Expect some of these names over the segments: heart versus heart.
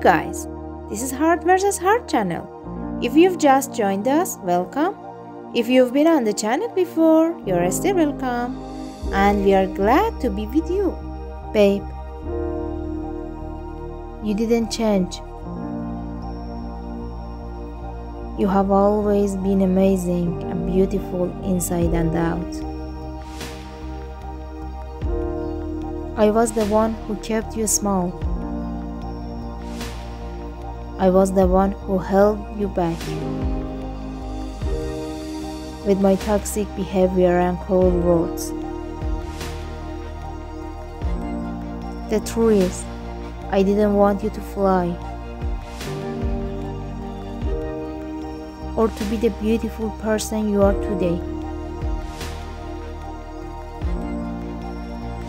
guys, this is Heart versus Heart channel. If you've just joined us, welcome. If you've been on the channel before, you're still welcome, and we are glad to be with you. Babe, you didn't change. You have always been amazing and beautiful inside and out. I was the one who kept you small. I was the one who held you back with my toxic behavior and cruel words. The truth is, I didn't want you to fly or to be the beautiful person you are today.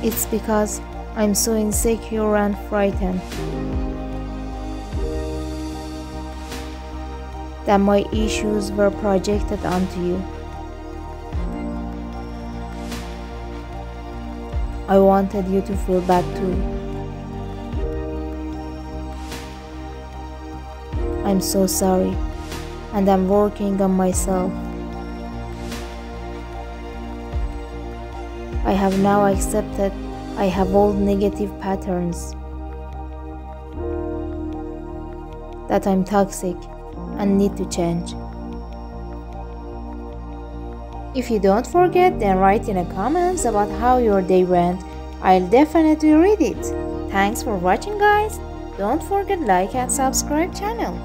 It's because I'm so insecure and frightened that my issues were projected onto you. I wanted you to feel bad too. I'm so sorry, and I'm working on myself. I have now accepted I have old negative patterns, that I'm toxic and need to change. If you don't forget, then write in the comments about how your day went. I'll definitely read it. Thanks for watching, guys. Don't forget like and subscribe channel.